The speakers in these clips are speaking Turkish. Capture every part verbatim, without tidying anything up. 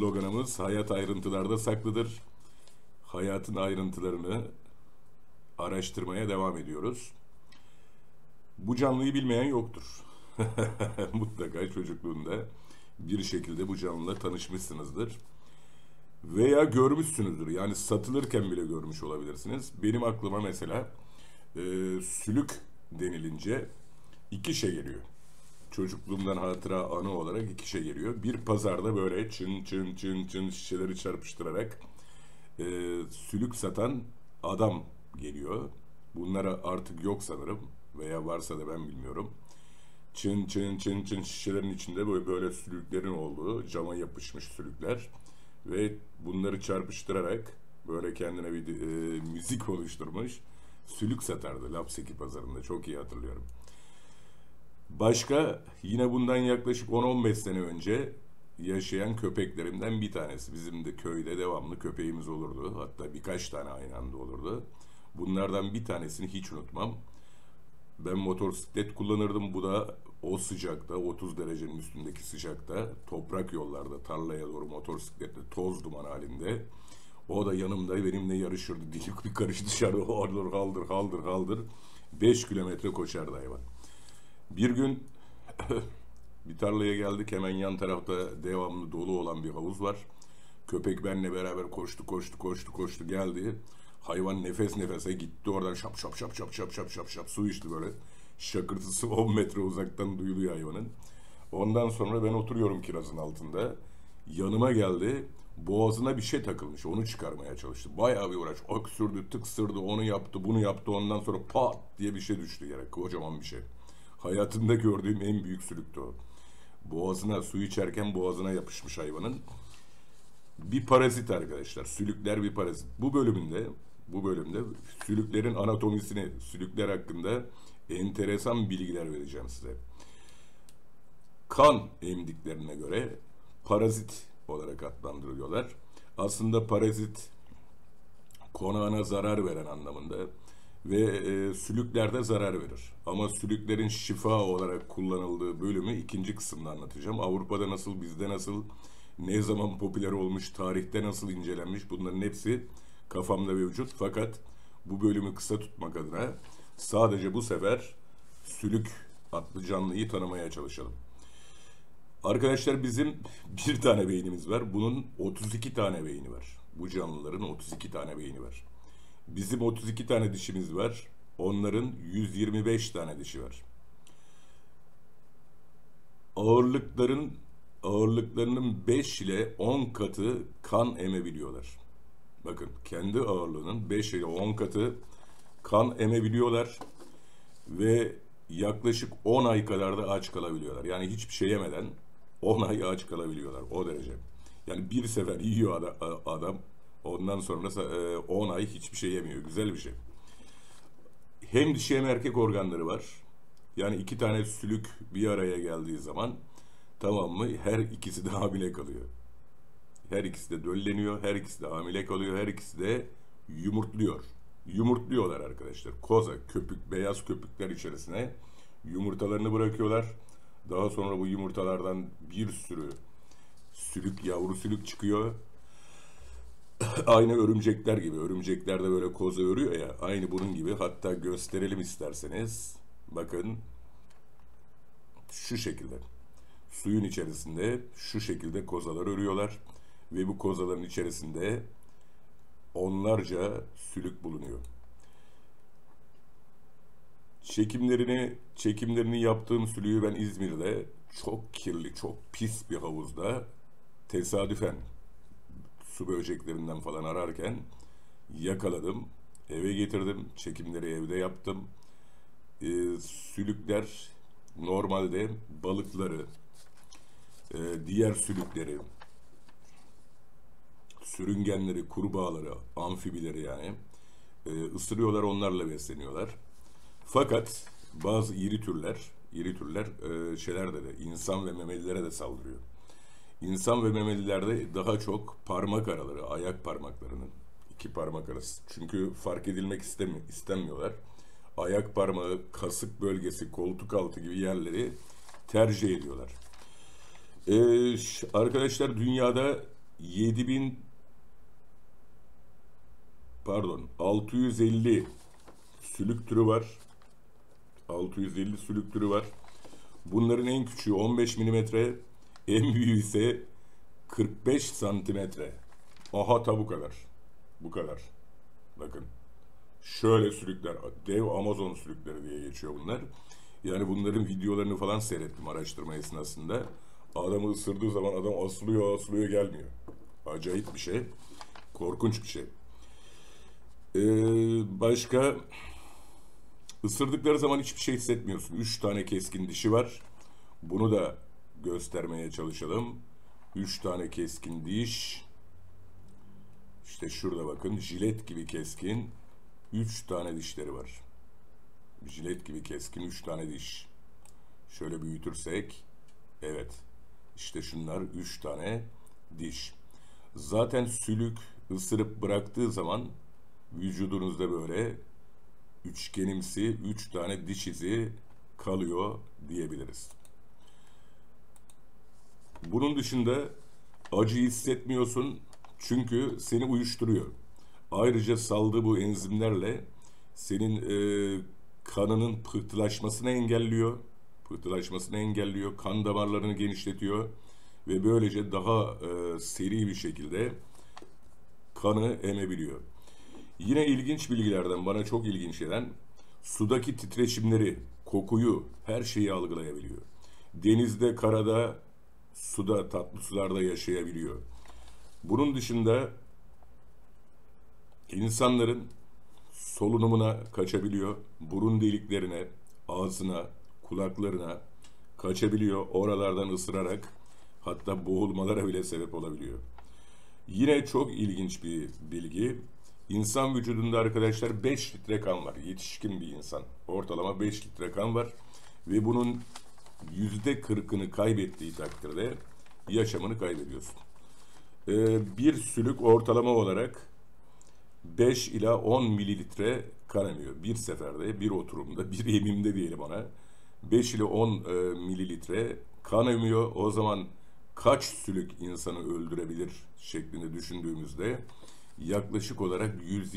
Sloganımız hayat ayrıntılarda saklıdır. Hayatın ayrıntılarını araştırmaya devam ediyoruz. Bu canlıyı bilmeyen yoktur. Mutlaka çocukluğunda bir şekilde bu canlıyla tanışmışsınızdır. Veya görmüşsünüzdür. Yani satılırken bile görmüş olabilirsiniz. Benim aklıma mesela e, sülük denilince iki şey geliyor. Çocukluğumdan hatıra anı olarak iki şey geliyor. Bir, pazarda böyle çın çın çın çın şişeleri çarpıştırarak e, sülük satan adam geliyor. Bunlara artık yok sanırım veya varsa da ben bilmiyorum. Çın çın çın çın şişelerin içinde böyle, böyle sülüklerin olduğu, cama yapışmış sülükler ve bunları çarpıştırarak böyle kendine bir e, müzik oluşturmuş sülük satardı Lapseki pazarında, çok iyi hatırlıyorum. Başka, yine bundan yaklaşık on on beş sene önce yaşayan köpeklerimden bir tanesi. Bizim de köyde devamlı köpeğimiz olurdu. Hatta birkaç tane aynı anda olurdu. Bunlardan bir tanesini hiç unutmam. Ben motosiklet kullanırdım. Bu da o sıcakta, otuz derecenin üstündeki sıcakta, toprak yollarda, tarlaya doğru motosikletle toz duman halinde. O da yanımda benimle yarışırdı. Dilik bir karış dışarı haldır haldır haldır haldır. beş kilometre koşardı hayvan. Bir gün bir tarlaya geldik, hemen yan tarafta devamlı dolu olan bir havuz var. Köpek benimle beraber koştu koştu koştu koştu geldi. Hayvan nefes nefese gitti, oradan şap şap şap şap şap şap şap şap su içti böyle. Şakırtısı on metre uzaktan duyuluyor hayvanın. Ondan sonra ben oturuyorum kirazın altında. Yanıma geldi, boğazına bir şey takılmış, onu çıkarmaya çalıştı. Bayağı bir uğraş, öksürdü, tıksırdı, onu yaptı, bunu yaptı, ondan sonra pat diye bir şey düştü yere, kocaman bir şey. Hayatımda gördüğüm en büyük sülüktü o. Boğazına, su içerken boğazına yapışmış hayvanın. Bir parazit arkadaşlar. Sülükler bir parazit. Bu bölümünde, bu bölümde sülüklerin anatomisini, sülükler hakkında enteresan bilgiler vereceğim size. Kan emdiklerine göre parazit olarak adlandırılıyorlar. Aslında parazit konağına zarar veren anlamında. Ve e, sülüklerde zarar verir. Ama sülüklerin şifa olarak kullanıldığı bölümü ikinci kısımda anlatacağım. Avrupa'da nasıl, bizde nasıl, ne zaman popüler olmuş, tarihte nasıl incelenmiş, bunların hepsi kafamda mevcut. Fakat bu bölümü kısa tutmak adına sadece bu sefer sülük adlı canlıyı tanımaya çalışalım. Arkadaşlar bizim bir tane beynimiz var. Bunun otuz iki tane beyni var. Bu canlıların otuz iki tane beyni var. Bizim otuz iki tane dişimiz var. Onların yüz yirmi beş tane dişi var. Ağırlıkların ağırlıklarının beş ile on katı kan emebiliyorlar. Bakın, kendi ağırlığının beş ile on katı kan emebiliyorlar ve yaklaşık on ay kadar da aç kalabiliyorlar. Yani hiçbir şey yemeden on ay aç kalabiliyorlar, o derece. Yani bir sefer yiyor adam, ondan sonra on ay hiçbir şey yemiyor. Güzel bir şey. Hem dişi hem erkek organları var. Yani iki tane sülük bir araya geldiği zaman, tamam mı, her ikisi de hamile kalıyor. Her ikisi de dölleniyor. Her ikisi de hamile kalıyor. Her ikisi de yumurtluyor. Yumurtluyorlar arkadaşlar. Koza, köpük, beyaz köpükler içerisine yumurtalarını bırakıyorlar. Daha sonra bu yumurtalardan bir sürü sülük, yavru sülük çıkıyor. Aynı örümcekler gibi. Örümcekler de böyle koza örüyor ya. Aynı bunun gibi. Hatta gösterelim isterseniz. Bakın. Şu şekilde. Suyun içerisinde şu şekilde kozalar örüyorlar. Ve bu kozaların içerisinde onlarca sülük bulunuyor. Çekimlerini, çekimlerini yaptığım sülüğü ben İzmir'de çok kirli, çok pis bir havuzda tesadüfen su böceklerinden falan ararken yakaladım, eve getirdim, çekimleri evde yaptım. Ee, sülükler normalde balıkları, e, diğer sülükleri, sürüngenleri, kurbağaları, amfibileri yani e, ısırıyorlar, onlarla besleniyorlar. Fakat bazı iri türler, iri türler e, şeylerde de, insan ve memelilere de saldırıyor. İnsan ve memelilerde daha çok parmak araları, ayak parmaklarının iki parmak arası. Çünkü fark edilmek istemi istemiyorlar. Ayak parmağı, kasık bölgesi, koltuk altı gibi yerleri tercih ediyorlar. Ee, arkadaşlar dünyada yedi bin pardon altı yüz elli sülük türü var. altı yüz elli sülük türü var. Bunların en küçüğü on beş milimetre, en büyüğü ise kırk beş santimetre. Aha ta bu kadar. Bu kadar. Bakın. Şöyle sülükler, dev Amazon sülükleri diye geçiyor bunlar. Yani bunların videolarını falan seyrettim araştırma esnasında. Adamı ısırdığı zaman adam asılıyor, asılıyor, gelmiyor. Acayip bir şey. Korkunç bir şey. Ee, başka, ısırdıkları zaman hiçbir şey hissetmiyorsun. Üç tane keskin dişi var. Bunu da göstermeye çalışalım. Üç tane keskin diş. İşte şurada bakın, jilet gibi keskin. Üç tane dişleri var. Jilet gibi keskin üç tane diş. Şöyle büyütürsek, evet, işte şunlar üç tane diş. Zaten sülük ısırıp bıraktığı zaman vücudunuzda böyle üçgenimsi üç tane diş izi kalıyor diyebiliriz. Bunun dışında acı hissetmiyorsun çünkü seni uyuşturuyor. Ayrıca saldığı bu enzimlerle senin e, kanının pıhtılaşmasını engelliyor. Pıhtılaşmasını engelliyor. Kan damarlarını genişletiyor. Ve böylece daha e, seri bir şekilde kanı emebiliyor. Yine ilginç bilgilerden, bana çok ilginç gelen, sudaki titreşimleri, kokuyu, her şeyi algılayabiliyor. Denizde, karada, suda, tatlı sularda yaşayabiliyor. Bunun dışında insanların solunumuna kaçabiliyor, burun deliklerine, ağzına, kulaklarına kaçabiliyor, oralardan ısırarak hatta boğulmalara bile sebep olabiliyor. Yine çok ilginç bir bilgi. İnsan vücudunda arkadaşlar beş litre kan var. Yetişkin bir insan ortalama beş litre kan var ve bunun yüzde kırkını kaybettiği takdirde yaşamını kaybediyorsun. Ee, bir sülük ortalama olarak beş ila on mililitre kan emiyor. Bir seferde, bir oturumda, bir yemimde diyelim ona. beş ila on e, mililitre kan emiyor. O zaman kaç sülük insanı öldürebilir şeklinde düşündüğümüzde yaklaşık olarak yüz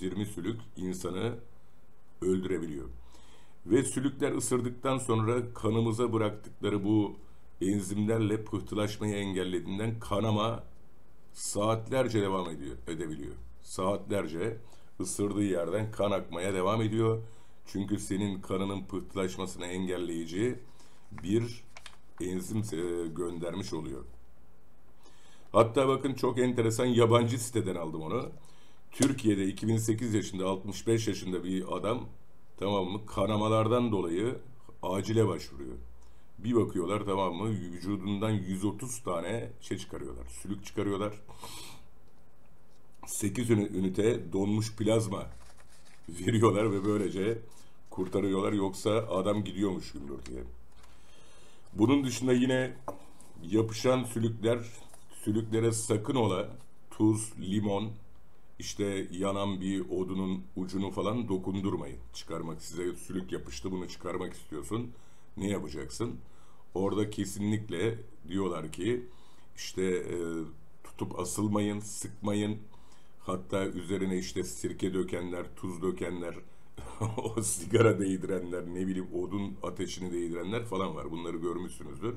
yirmi sülük insanı öldürebiliyor. Ve sülükler ısırdıktan sonra kanımıza bıraktıkları bu enzimlerle pıhtılaşmayı engellediğinden kanama saatlerce devam ediyor, edebiliyor. Saatlerce ısırdığı yerden kan akmaya devam ediyor. Çünkü senin kanının pıhtılaşmasını engelleyici bir enzim göndermiş oluyor. Hatta bakın, çok enteresan, yabancı siteden aldım onu. Türkiye'de iki bin sekiz yaşında, altmış beş yaşında bir adam, tamam mı, kanamalardan dolayı acile başvuruyor. Bir bakıyorlar, tamam mı, vücudundan yüz otuz tane şey çıkarıyorlar, sülük çıkarıyorlar. sekiz ünite donmuş plazma veriyorlar ve böylece kurtarıyorlar, yoksa adam gidiyormuş gümbürtüye. Bunun dışında yine yapışan sülükler, sülüklere sakın ola tuz, limon, işte yanan bir odunun ucunu falan dokundurmayın. Çıkarmak, size sülük yapıştı, bunu çıkarmak istiyorsun, ne yapacaksın? Orada kesinlikle diyorlar ki işte e, tutup asılmayın, sıkmayın. Hatta üzerine işte sirke dökenler, tuz dökenler, o sigara değdirenler, ne bileyim odun ateşini değdirenler falan var. Bunları görmüşsünüzdür.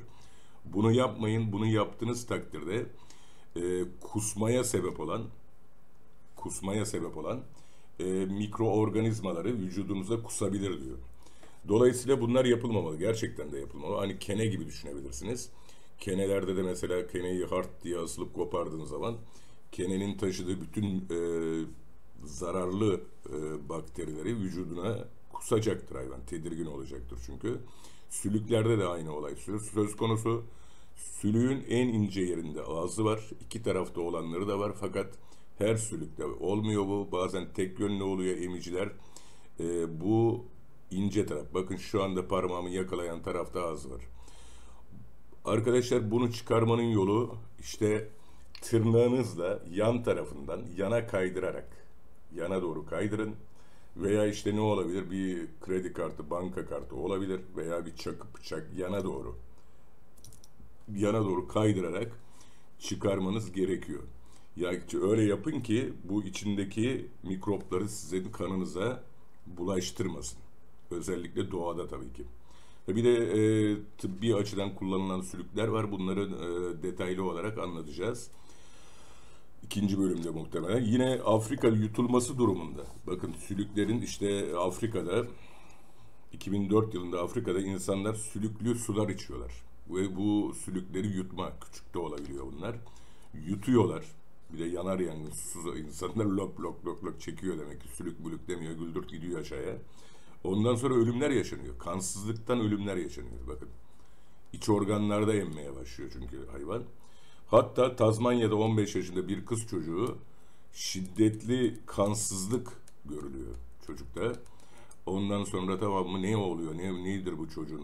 Bunu yapmayın. Bunu yaptığınız takdirde e, kusmaya sebep olan kusmaya sebep olan e, mikroorganizmaları vücudunuza kusabilir diyor. Dolayısıyla bunlar yapılmamalı. Gerçekten de yapılmamalı. Hani kene gibi düşünebilirsiniz. Kenelerde de mesela keneyi hart diye asılıp kopardığın zaman kenenin taşıdığı bütün e, zararlı e, bakterileri vücuduna kusacaktır hayvan. Tedirgin olacaktır çünkü. Sülüklerde de aynı olay söz konusu. Sülüğün en ince yerinde ağzı var. İki tarafta olanları da var. Fakat her sülükte olmuyor bu. Bazen tek yönlü oluyor emiciler. E, bu ince taraf. Bakın şu anda parmağımı yakalayan tarafta ağzı var. Arkadaşlar bunu çıkarmanın yolu işte tırnağınızla yan tarafından yana kaydırarak, yana doğru kaydırın. Veya işte ne olabilir? Bir kredi kartı, banka kartı olabilir veya bir çakı bıçak yana doğru yana doğru kaydırarak çıkarmanız gerekiyor. Ya öyle yapın ki bu içindeki mikropları sizin kanınıza bulaştırmasın. Özellikle doğada tabii ki. Bir de e, tıbbi açıdan kullanılan sülükler var. Bunları e, detaylı olarak anlatacağız. İkinci bölümde muhtemelen. Yine Afrika yutulması durumunda. Bakın sülüklerin işte Afrika'da iki bin dört yılında Afrika'da insanlar sülüklü sular içiyorlar. Ve bu sülükleri yutma, küçük de olabiliyor bunlar. Yutuyorlar. Bir de yanar yangın susuz insanlar lok lok lok lok çekiyor demek ki. Sülük mülük demiyor, güldürt gidiyor aşağıya. Ondan sonra ölümler yaşanıyor. Kansızlıktan ölümler yaşanıyor bakın. İç organlarda emmeye başlıyor çünkü hayvan. Hatta Tazmanya'da on beş yaşında bir kız çocuğu şiddetli kansızlık görülüyor çocukta. Ondan sonra tamam mı ne oluyor, ne, nedir bu çocuğun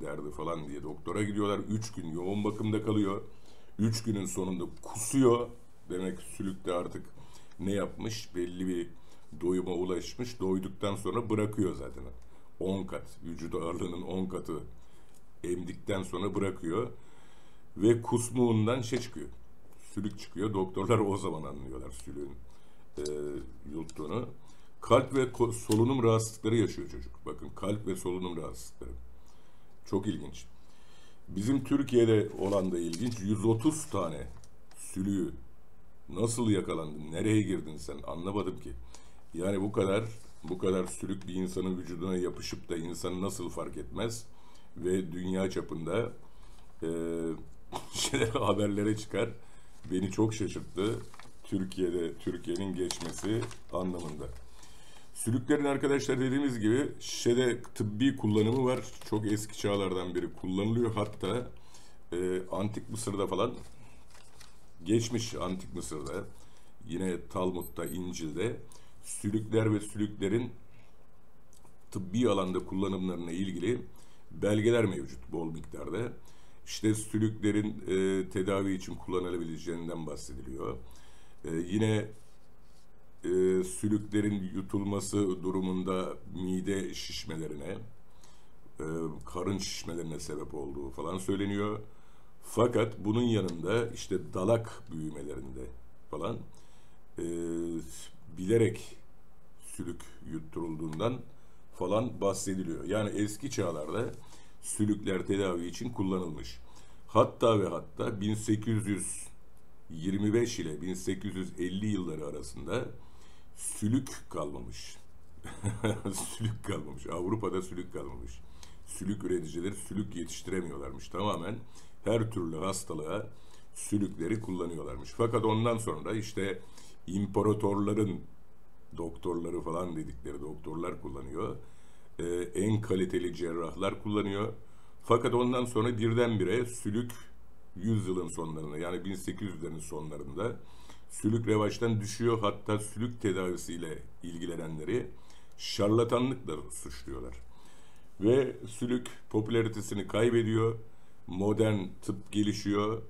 derdi falan diye doktora gidiyorlar. üç gün yoğun bakımda kalıyor. üç günün sonunda kusuyor. Demek sülük de artık ne yapmış, belli bir doyuma ulaşmış. Doyduktan sonra bırakıyor zaten. on kat, vücut ağırlığının on katı emdikten sonra bırakıyor. Ve kusmuğundan şey çıkıyor. Sülük çıkıyor. Doktorlar o zaman anlıyorlar sülüğün e, yuttuğunu. Kalp ve solunum rahatsızlıkları yaşıyor çocuk. Bakın kalp ve solunum rahatsızlıkları. Çok ilginç. Bizim Türkiye'de olan da ilginç. yüz otuz tane sülüğü nasıl yakalandın? Nereye girdin sen? Anlamadım ki. Yani bu kadar bu kadar sülük bir insanın vücuduna yapışıp da insan nasıl fark etmez? Ve dünya çapında e, şeyler haberlere çıkar. Beni çok şaşırttı. Türkiye'de Türkiye'nin geçmesi anlamında. Sülüklerin arkadaşlar dediğimiz gibi şeyde tıbbi kullanımı var. Çok eski çağlardan beri kullanılıyor. Hatta e, Antik Mısır'da falan geçmiş Antik Mısır'da yine Talmud'da, İncil'de sülükler ve sülüklerin tıbbi alanda kullanımlarına ilgili belgeler mevcut bol miktarda. İşte sülüklerin e, tedavi için kullanılabileceğinden bahsediliyor. E, yine e, sülüklerin yutulması durumunda mide şişmelerine, e, karın şişmelerine sebep olduğu falan söyleniyor. Fakat bunun yanında işte dalak büyümelerinde falan e, bilerek sülük yutturulduğundan falan bahsediliyor. Yani eski çağlarda sülükler tedavi için kullanılmış. Hatta ve hatta bin sekiz yüz yirmi beş ile bin sekiz yüz elli yılları arasında sülük kalmamış. Sülük kalmamış. Avrupa'da sülük kalmamış. Sülük üreticileri sülük yetiştiremiyorlarmış. Tamamen her türlü hastalığa sülükleri kullanıyorlarmış. Fakat ondan sonra işte imparatorların doktorları falan dedikleri doktorlar kullanıyor. Ee, en kaliteli cerrahlar kullanıyor. Fakat ondan sonra birdenbire sülük yüzyılın sonlarında yani bin sekiz yüzlerin sonlarında sülük revaçtan düşüyor. Hatta sülük tedavisiyle ilgilenenleri şarlatanlıkla suçluyorlar. Ve sülük popülaritesini kaybediyor. Modern tıp gelişiyor.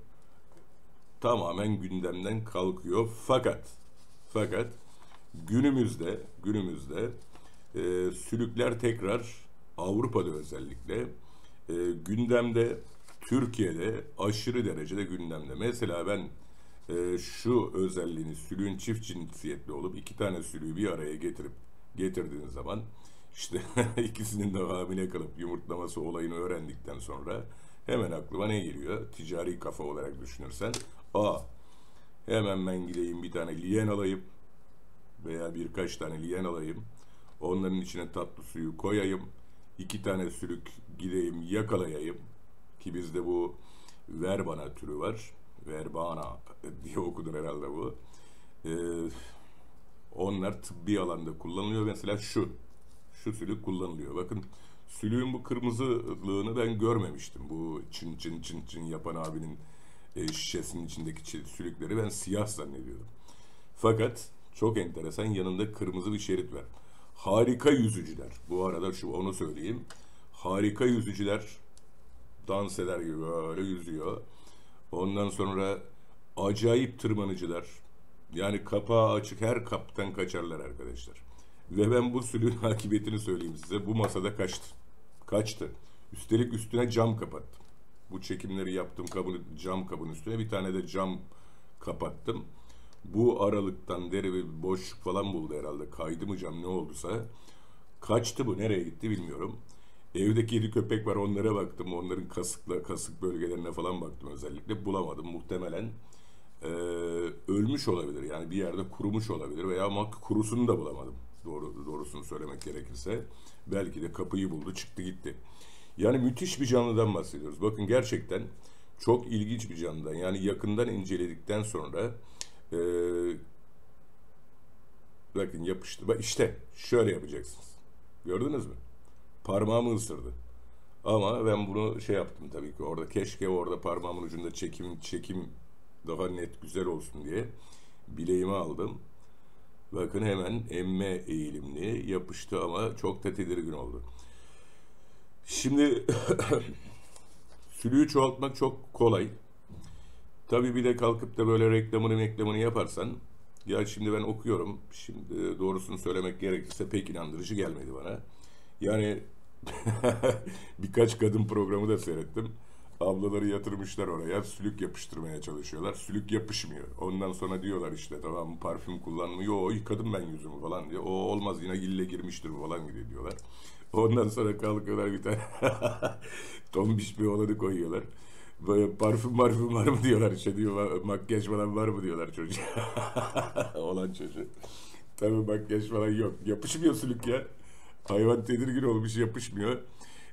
Tamamen gündemden kalkıyor. Fakat fakat günümüzde günümüzde e, sülükler tekrar Avrupa'da özellikle e, gündemde, Türkiye'de aşırı derecede gündemde. Mesela ben e, şu özelliğini sülüğün çift cinsiyetli olup iki tane sülüğü bir araya getirip getirdiğiniz zaman işte ikisinin de hamile kalıp yumurtlaması olayını öğrendikten sonra hemen aklıma ne geliyor? Ticari kafa olarak düşünürsen. Aa, hemen ben gideyim bir tane liyen alayım. Veya birkaç tane liyen alayım. Onların içine tatlı suyu koyayım. iki tane sülük gideyim yakalayayım. Ki bizde bu verbana türü var. Verbana diye okudun herhalde bu. Ee, onlar tıbbi alanda kullanılıyor. Mesela şu. Şu sülük kullanılıyor. Bakın. Sülüğün bu kırmızılığını ben görmemiştim. Bu çın çın çın çın yapan abinin şişesinin içindeki sülükleri ben siyah zannediyordum. Fakat çok enteresan yanında kırmızı bir şerit var. Harika yüzücüler. Bu arada şu onu söyleyeyim. Harika yüzücüler dans eder gibi böyle yüzüyor. Ondan sonra acayip tırmanıcılar. Yani kapağı açık her kaptan kaçarlar arkadaşlar. Ve ben bu sülüğün akıbetini söyleyeyim size. Bu masada kaçtı. Kaçtı. Üstelik üstüne cam kapattım. bu çekimleri yaptım, kabın, cam kabın üstüne bir tane de cam kapattım. Bu aralıktan deri bir boşluk falan buldu herhalde. Kaydı mı cam, ne olduysa. Kaçtı bu, nereye gitti bilmiyorum. Evdeki yedi köpek var, onlara baktım. Onların kasıkla, kasık bölgelerine falan baktım özellikle. Bulamadım. Muhtemelen e, ölmüş olabilir. Yani bir yerde kurumuş olabilir veya kurusunu da bulamadım. Doğru, doğrusunu söylemek gerekirse. Belki de kapıyı buldu, çıktı gitti. Yani müthiş bir canlıdan bahsediyoruz. Bakın gerçekten çok ilginç bir canlıdan. Yani yakından inceledikten sonra e, bakın yapıştı. Bak işte şöyle yapacaksınız. Gördünüz mü? Parmağımı ısırdı. Ama ben bunu şey yaptım tabii ki orada. Keşke orada parmağımın ucunda çekim çekim daha net, güzel olsun diye bileğimi aldım. Bakın hemen emme eğilimli yapıştı ama çok da tedirgin oldu. Şimdi sülüğü çoğaltmak çok kolay. Tabii bir de kalkıp da böyle reklamını reklamını yaparsan, ya şimdi ben okuyorum. Şimdi doğrusunu söylemek gerekirse pek inandırıcı gelmedi bana. Yani birkaç kadın programı da seyrettim. Ablaları yatırmışlar oraya, sülük yapıştırmaya çalışıyorlar. Sülük yapışmıyor. Ondan sonra diyorlar işte tamam parfüm kullanmıyor. O yıkadım ben yüzümü falan diyor. O olmaz, yine gille girmiştir falan gibi diyorlar. Ondan sonra kalkıyorlar bir tane tombiş bir olanı koyuyorlar. Böyle parfüm parfüm var mı diyorlar işte, diyor makyaj falan var mı diyorlar çocuğa. Olan çocuğu. Tabii makyaj falan yok. Yapışmıyor sülük ya. Hayvan tedirgin olmuş, yapışmıyor.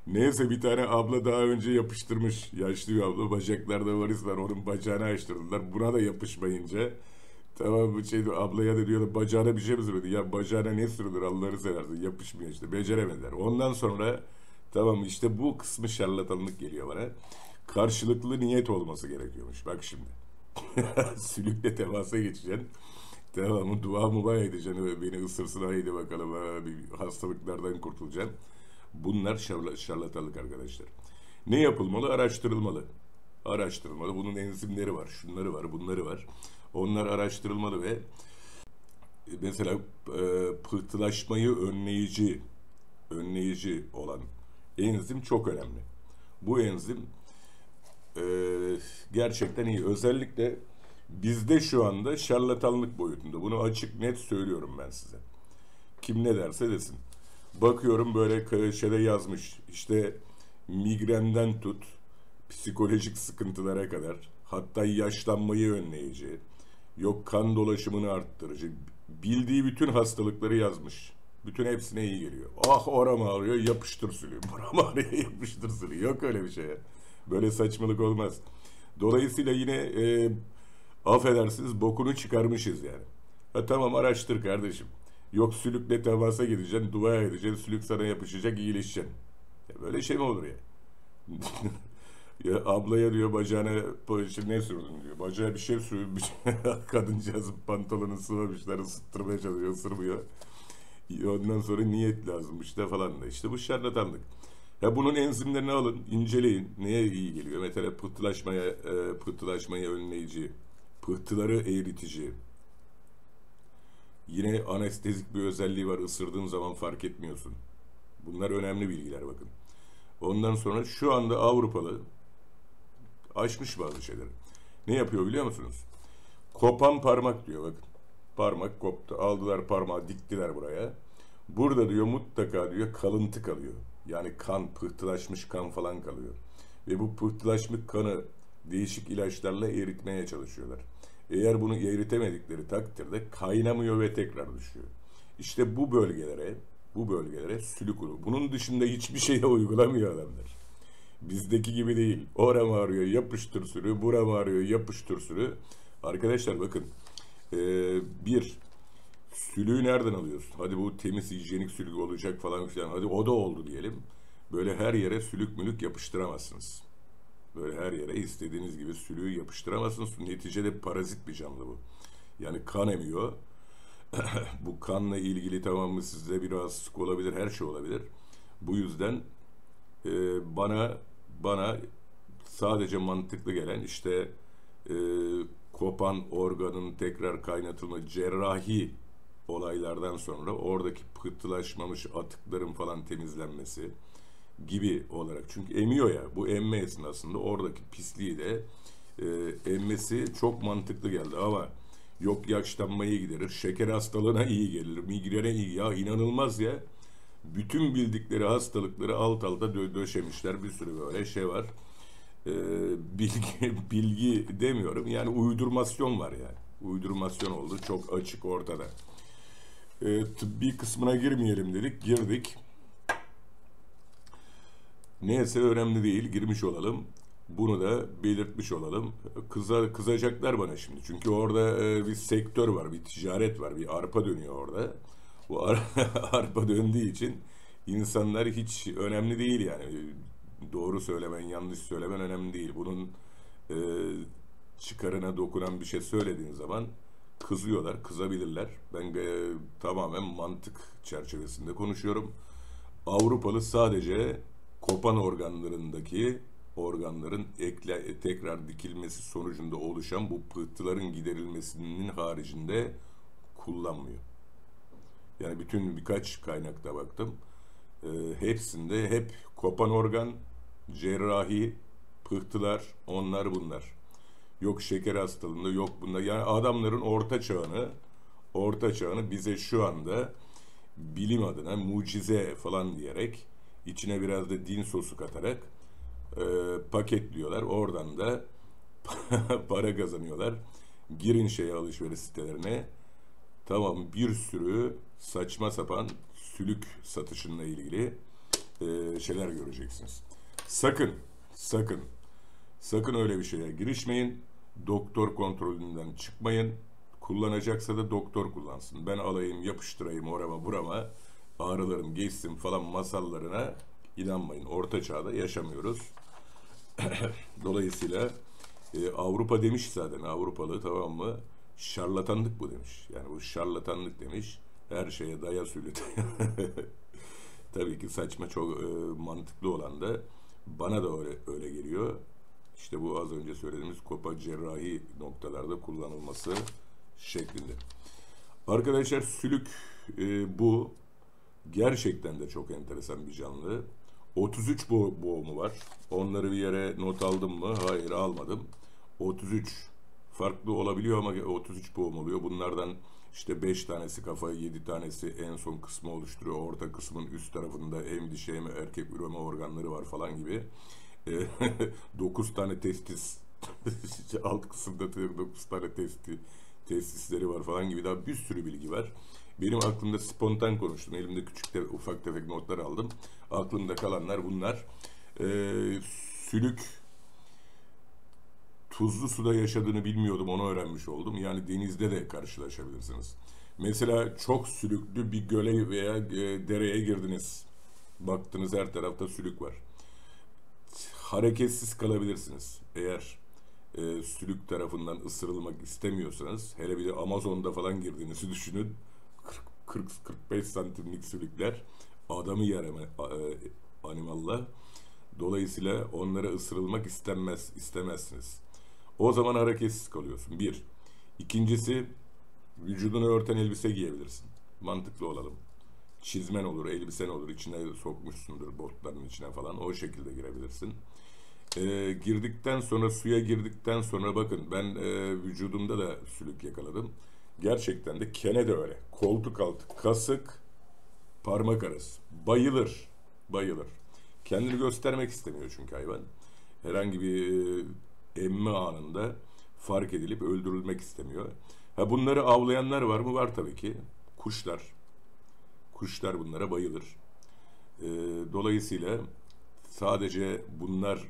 Neyse bir tane abla daha önce yapıştırmış. Yaşlı bir abla, bacaklarda varis var, onun bacağını açtırdılar. Buna da yapışmayınca tamam bu şey ablaya da diyorlar bacağına bir şey mi sürüldü? Ya bacağına ne sürülür Allah'ını seversin, yapışmıyor işte, beceremediler. Ondan sonra tamam işte bu kısmı şarlatanlık geliyor bana. Karşılıklı niyet olması gerekiyormuş. Bak şimdi sülükle temasa geçeceksin. Devamı dua mübah edeceksin, beni ısırsın haydi bakalım abi, hastalıklardan kurtulacaksın. Bunlar şarla, şarlatanlık arkadaşlar. Ne yapılmalı? Araştırılmalı. Araştırılmalı. Bunun enzimleri var, şunları var, bunları var. Onlar araştırılmalı ve mesela e, pıhtılaşmayı önleyici önleyici olan enzim çok önemli. Bu enzim e, gerçekten iyi. Özellikle bizde şu anda şarlatanlık boyutunda. Bunu açık net söylüyorum ben size. Kim ne derse desin. Bakıyorum böyle şeyde yazmış. İşte migrenden tut, psikolojik sıkıntılara kadar, hatta yaşlanmayı önleyici, yok kan dolaşımını arttırıcı, bildiği bütün hastalıkları yazmış. Bütün hepsine iyi geliyor. Ah oram ağrıyor, yapıştır sülüğü. Buram ağrıyor, yapıştır sülüğü. Yok öyle bir şey. Böyle saçmalık olmaz. Dolayısıyla yine e, affedersiniz bokunu çıkarmışız yani. Ha tamam, araştır kardeşim. Yok sülükle temasa gideceksin, dua edeceksin, sülük sana yapışacak, iyileşeceksin. Ya böyle şey mi olur ya? Ya ablaya diyor bacağına ne sürdün diyor. Bacağa bir şey sürülmüş. Kadıncağızın pantolonunu sıvamışlar, ısıttırmaya çalışıyor, ısırmıyor. Ondan sonra niyet lazım işte falan da. İşte bu şarlatanlık. Ya bunun enzimlerini alın, inceleyin. Neye iyi geliyor? Mesela pıhtılaşmaya, e, pıhtılaşmayı önleyici, pıhtıları eğritici. Yine anestezik bir özelliği var. Isırdığın zaman fark etmiyorsun. Bunlar önemli bilgiler bakın. Ondan sonra şu anda Avrupalı aşmış bazı şeyleri. Ne yapıyor biliyor musunuz? Kopan parmak diyor bakın. Parmak koptu. Aldılar parmağı, diktiler buraya. Burada diyor mutlaka diyor kalıntı kalıyor. Yani kan, pıhtılaşmış kan falan kalıyor. Ve bu pıhtılaşmış kanı değişik ilaçlarla eritmeye çalışıyorlar. Eğer bunu eritemedikleri takdirde kaynamıyor ve tekrar düşüyor. İşte bu bölgelere, bu bölgelere sülük olur. Bunun dışında hiçbir şeye uygulamıyor adamlar. Bizdeki gibi değil. Oram ağrıyor, yapıştır sürü, buram ağrıyor, yapıştır sürü. Arkadaşlar bakın, ee, bir, sülüğü nereden alıyorsun? Hadi bu temiz, hijyenik sülük olacak falan filan. Hadi o da oldu diyelim. Böyle her yere sülük mülük yapıştıramazsınız. Böyle her yere istediğiniz gibi sülüğü yapıştıramazsınız. Neticede parazit bir canlı bu. Yani kan emiyor. Bu kanla ilgili tamam mı sizde bir rahatsızlık olabilir, her şey olabilir. Bu yüzden e, bana bana sadece mantıklı gelen işte e, kopan organın tekrar kaynatılma, cerrahi olaylardan sonra oradaki pıhtılaşmamış atıkların falan temizlenmesi. gibi olarak. Çünkü emiyor ya, bu emme esnasında oradaki pisliği de e, emmesi çok mantıklı geldi. Ama yok yaşlanmayı giderir, şeker hastalığına iyi gelir, migrene iyi, ya inanılmaz ya. Bütün bildikleri hastalıkları alt alta dö döşemişler, bir sürü böyle şey var. E, bilgi, bilgi demiyorum yani, uydurmasyon var yani. Uydurmasyon oldu, çok açık ortada. E, tıbbi kısmına girmeyelim dedik, girdik. Neyse, önemli değil, girmiş olalım. Bunu da belirtmiş olalım. Kıza, kızacaklar bana şimdi. Çünkü orada e, bir sektör var, bir ticaret var, bir arpa dönüyor orada. Bu ar arpa döndüğü için insanlar hiç önemli değil yani. Doğru söylemen, yanlış söylemen önemli değil. Bunun e, çıkarına dokunan bir şey söylediğin zaman kızıyorlar, kızabilirler. Ben e, tamamen mantık çerçevesinde konuşuyorum. Avrupalı sadece kopan organlarındaki organların ekle, tekrar dikilmesi sonucunda oluşan bu pıhtıların giderilmesinin haricinde kullanmıyor. Yani bütün birkaç kaynakta baktım. E, hepsinde hep kopan organ, cerrahi, pıhtılar, onlar bunlar. Yok şeker hastalığında, yok bunda. Yani adamların orta çağını, orta çağını bize şu anda bilim adına mucize falan diyerek, İçine biraz da din sosu katarak e, paketliyorlar. Oradan da para kazanıyorlar. Girin şeye, alışveriş sitelerine. Tamam, bir sürü saçma sapan sülük satışıyla ilgili e, şeyler göreceksiniz. Sakın, sakın, sakın öyle bir şeye girişmeyin. Doktor kontrolünden çıkmayın. Kullanacaksa da doktor kullansın. Ben alayım, yapıştırayım orama burama, ağrılarım geçsin falan masallarına inanmayın. Orta çağda yaşamıyoruz. Dolayısıyla e, Avrupa demiş zaten, Avrupalı, tamam mı? Şarlatanlık bu demiş. Yani bu şarlatanlık demiş. Her şeye daya sülü. Tabii ki saçma, çok e, mantıklı olan da bana da öyle, öyle geliyor. İşte bu az önce söylediğimiz kopa cerrahi noktalarda kullanılması şeklinde. Arkadaşlar sülük e, bu. Gerçekten de çok enteresan bir canlı. otuz üç bo boğumu var. Onları bir yere not aldım mı? Hayır, almadım. otuz üç farklı olabiliyor ama otuz üç boğum oluyor. Bunlardan işte beş tanesi kafayı, yedi tanesi en son kısmı oluşturuyor. Orta kısmın üst tarafında em dişi, hem erkek üreme organları var falan gibi. dokuz tane testis. Alt kısımda dokuz tane testi, testisleri var falan gibi. Daha bir sürü bilgi var. Benim aklımda, spontan konuştum, elimde küçük de ufak tefek notlar aldım. Aklımda kalanlar bunlar. Ee, sülük tuzlu suda yaşadığını bilmiyordum, onu öğrenmiş oldum. Yani denizde de karşılaşabilirsiniz. Mesela çok sülüklü bir göle veya e, dereye girdiniz. Baktınız her tarafta sülük var. Hareketsiz kalabilirsiniz eğer e, sülük tarafından ısırılmak istemiyorsanız. Hele bir de Amazon'da falan girdiğinizi düşünün. kırk kırk beş santimlik sülükler adamı yer animalla. Dolayısıyla onlara ısırılmak istenmez, istemezsiniz. O zaman hareketsiz kalıyorsun. Bir. İkincisi, vücudunu örten elbise giyebilirsin. Mantıklı olalım. Çizmen olur, elbisen olur. İçine sokmuşsundur, botların içine falan. O şekilde girebilirsin. Ee, girdikten sonra, suya girdikten sonra bakın ben e, vücudumda da sülük yakaladım. Gerçekten de kene de öyle. Koltuk altı, kasık, parmak arası. Bayılır, bayılır. Kendini göstermek istemiyor çünkü hayvan. Herhangi bir emme anında fark edilip öldürülmek istemiyor. Ha, bunları avlayanlar var mı? Var tabii ki. Kuşlar. Kuşlar bunlara bayılır. E, dolayısıyla sadece bunlar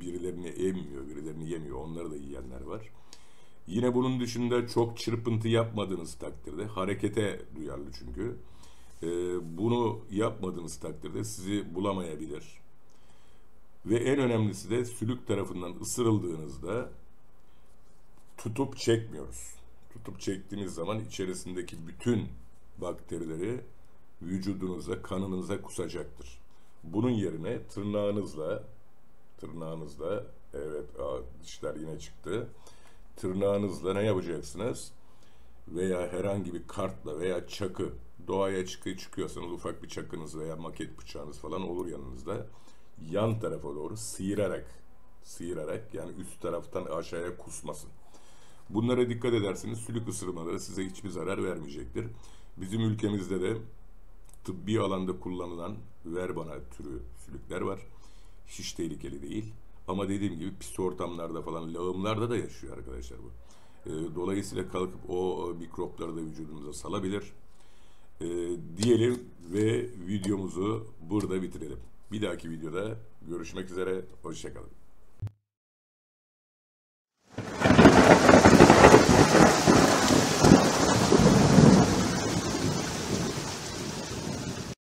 birilerini emmiyor, birilerini yemiyor. Onları da yiyenler var. Yine bunun dışında çok çırpıntı yapmadığınız takdirde, harekete duyarlı çünkü, e, bunu yapmadığınız takdirde sizi bulamayabilir. Ve en önemlisi de sülük tarafından ısırıldığınızda tutup çekmiyoruz. Tutup çektiğiniz zaman içerisindeki bütün bakterileri vücudunuza, kanınıza kusacaktır. Bunun yerine tırnağınızla, tırnağınızla, evet dişler yine çıktı. Tırnağınızla ne yapacaksınız? Veya herhangi bir kartla veya çakı, doğaya çıkıyorsanız ufak bir çakınız veya maket bıçağınız falan olur yanınızda. Yan tarafa doğru sıyırarak, sıyırarak yani üst taraftan aşağıya kusmasın. Bunlara dikkat edersiniz. Sülük ısırmaları size hiçbir zarar vermeyecektir. Bizim ülkemizde de tıbbi alanda kullanılan verbana türü sülükler var. Hiç tehlikeli değil. Ama dediğim gibi pis ortamlarda falan, lağımlarda da yaşıyor arkadaşlar bu. Dolayısıyla kalkıp o mikropları da vücudunuza salabilir. E, diyelim ve videomuzu burada bitirelim. Bir dahaki videoda görüşmek üzere. Hoşça kalın.